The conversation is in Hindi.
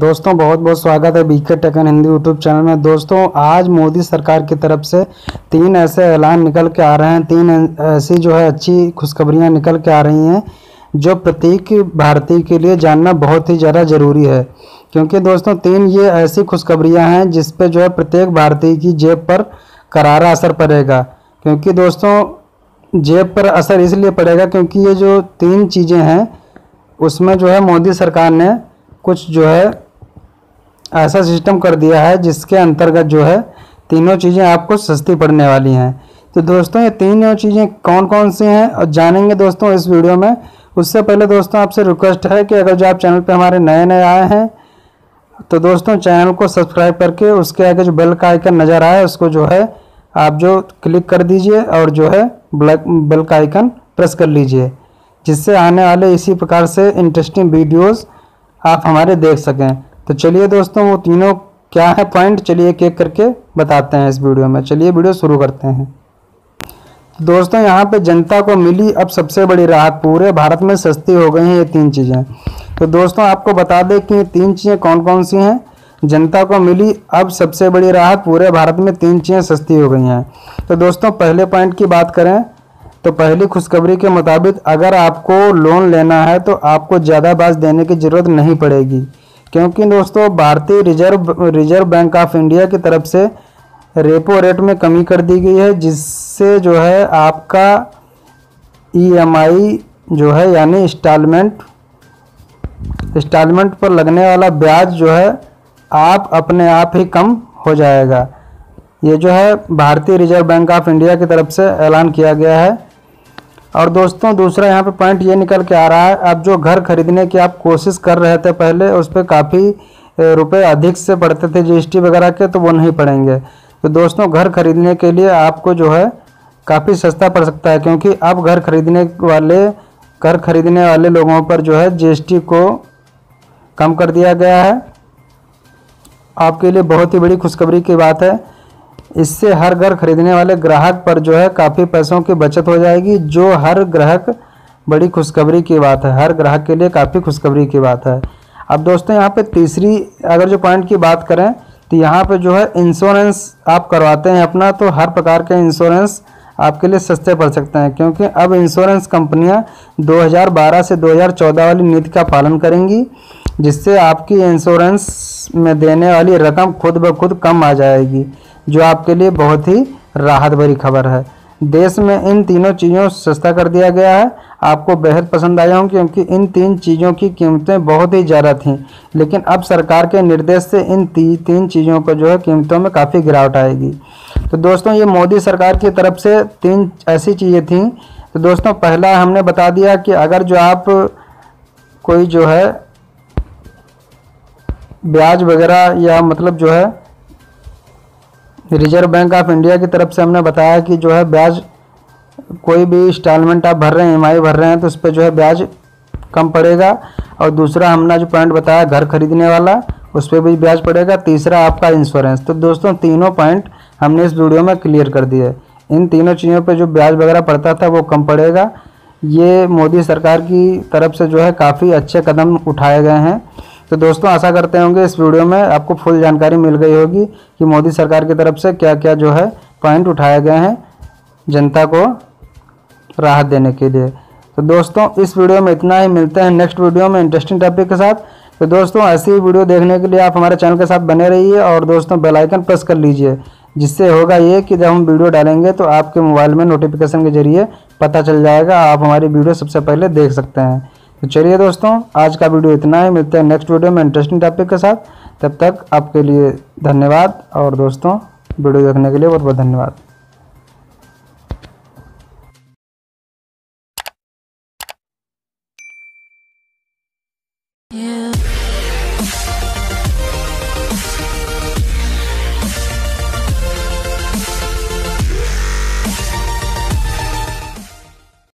दोस्तों बहुत बहुत स्वागत है बीके टेकन हिंदी यूट्यूब चैनल में। दोस्तों आज मोदी सरकार की तरफ से तीन ऐसे ऐलान निकल के आ रहे हैं, तीन ऐसी जो है अच्छी खुशखबरियां निकल के आ रही हैं जो प्रत्येक भारतीय के लिए जानना बहुत ही ज़्यादा ज़रूरी है, क्योंकि दोस्तों तीन ये ऐसी खुशखबरियाँ हैं जिस पर जो है प्रत्येक भारतीय की जेब पर करारा असर पड़ेगा। क्योंकि दोस्तों जेब पर असर इसलिए पड़ेगा क्योंकि ये जो तीन चीज़ें हैं उसमें जो है मोदी सरकार ने कुछ जो है ऐसा सिस्टम कर दिया है जिसके अंतर्गत जो है तीनों चीज़ें आपको सस्ती पड़ने वाली हैं। तो दोस्तों ये तीनों चीज़ें कौन कौन सी हैं और जानेंगे दोस्तों इस वीडियो में। उससे पहले दोस्तों आपसे रिक्वेस्ट है कि अगर जो आप चैनल पे हमारे नए नए आए हैं तो दोस्तों चैनल को सब्सक्राइब करके उसके आगे जो बेल का आइकन नज़र आए उसको जो है आप जो क्लिक कर दीजिए और जो है बेल का आइकन प्रेस कर लीजिए, जिससे आने वाले इसी प्रकार से इंटरेस्टिंग वीडियोज़ आप हमारे देख सकें। तो चलिए दोस्तों वो तीनों क्या है पॉइंट, चलिए एक एक करके बताते हैं इस वीडियो में। चलिए वीडियो शुरू करते हैं। दोस्तों यहाँ पे जनता को मिली अब सबसे बड़ी राहत, पूरे भारत में सस्ती हो गई हैं ये तीन चीज़ें। तो दोस्तों आपको बता दें कि ये तीन चीज़ें कौन कौन सी हैं। जनता को मिली अब सबसे बड़ी राहत, पूरे भारत में तीन चीज़ें सस्ती हो गई हैं। तो दोस्तों पहले पॉइंट की बात करें तो पहली खुशखबरी के मुताबिक अगर आपको लोन लेना है तो आपको ज़्यादा ब्याज देने की ज़रूरत नहीं पड़ेगी, क्योंकि दोस्तों भारतीय रिजर्व बैंक ऑफ इंडिया की तरफ से रेपो रेट में कमी कर दी गई है, जिससे जो है आपका ईएमआई जो है यानी इंस्टॉलमेंट पर लगने वाला ब्याज जो है आप अपने आप ही कम हो जाएगा। ये जो है भारतीय रिजर्व बैंक ऑफ इंडिया की तरफ से ऐलान किया गया है। और दोस्तों दूसरा यहाँ पे पॉइंट ये निकल के आ रहा है, अब जो घर खरीदने की आप कोशिश कर रहे थे पहले उस पर काफ़ी रुपए अधिक से पड़ते थे जीएसटी वगैरह के, तो वो नहीं पड़ेंगे। तो दोस्तों घर खरीदने के लिए आपको जो है काफ़ी सस्ता पड़ सकता है, क्योंकि अब घर खरीदने वाले लोगों पर जो है जीएसटी को कम कर दिया गया है। आपके लिए बहुत ही बड़ी खुशखबरी की बात है। इससे हर घर खरीदने वाले ग्राहक पर जो है काफ़ी पैसों की बचत हो जाएगी, जो हर ग्राहक बड़ी खुशखबरी की बात है, हर ग्राहक के लिए काफ़ी खुशखबरी की बात है। अब दोस्तों यहाँ पे तीसरी अगर जो पॉइंट की बात करें तो यहाँ पे जो है इंश्योरेंस आप करवाते हैं अपना, तो हर प्रकार के इंश्योरेंस आपके लिए सस्ते पड़ सकते हैं, क्योंकि अब इंश्योरेंस कंपनियाँ 2012 से 2014 वाली नीति का पालन करेंगी, जिससे आपकी इंश्योरेंस में देने वाली रकम खुद ब खुद कम आ जाएगी, जो आपके लिए बहुत ही राहत भरी खबर है। देश में इन तीनों चीज़ों सस्ता कर दिया गया है। आपको बेहद पसंद आया होंगे, क्योंकि इन तीन चीज़ों की कीमतें बहुत ही ज़्यादा थीं, लेकिन अब सरकार के निर्देश से इन तीन चीज़ों पर जो है कीमतों में काफ़ी गिरावट आएगी। तो दोस्तों ये मोदी सरकार की तरफ से तीन ऐसी चीज़ें थीं। तो दोस्तों पहला हमने बता दिया कि अगर जो आप कोई जो है ब्याज वगैरह या मतलब जो है रिजर्व बैंक ऑफ इंडिया की तरफ से हमने बताया कि जो है ब्याज कोई भी इंस्टॉलमेंट आप भर रहे हैं, ईएमआई भर रहे हैं, तो उस पर जो है ब्याज कम पड़ेगा। और दूसरा हमने जो पॉइंट बताया घर खरीदने वाला, उस पर भी ब्याज पड़ेगा। तीसरा आपका इंश्योरेंस। तो दोस्तों तीनों पॉइंट हमने इस वीडियो में क्लियर कर दिए। इन तीनों चीज़ों पर जो ब्याज वगैरह पड़ता था वो कम पड़ेगा। ये मोदी सरकार की तरफ से जो है काफ़ी अच्छे कदम उठाए गए हैं। तो दोस्तों आशा करते होंगे इस वीडियो में आपको फुल जानकारी मिल गई होगी कि मोदी सरकार की तरफ से क्या क्या जो है पॉइंट उठाए गए हैं जनता को राहत देने के लिए। तो दोस्तों इस वीडियो में इतना ही, मिलते हैं नेक्स्ट वीडियो में इंटरेस्टिंग टॉपिक के साथ। तो दोस्तों ऐसी वीडियो देखने के लिए आप हमारे चैनल के साथ बने रहिए और दोस्तों बेल आइकन प्रेस कर लीजिए, जिससे होगा ये कि जब हम वीडियो डालेंगे तो आपके मोबाइल में नोटिफिकेशन के जरिए पता चल जाएगा, आप हमारी वीडियो सबसे पहले देख सकते हैं। तो चलिए दोस्तों आज का वीडियो इतना ही, मिलते हैं नेक्स्ट वीडियो में इंटरेस्टिंग टॉपिक के साथ। तब तक आपके लिए धन्यवाद और दोस्तों वीडियो देखने के लिए बहुत बहुत धन्यवाद।